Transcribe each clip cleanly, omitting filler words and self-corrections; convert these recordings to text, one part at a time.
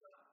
Pada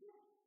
Yes.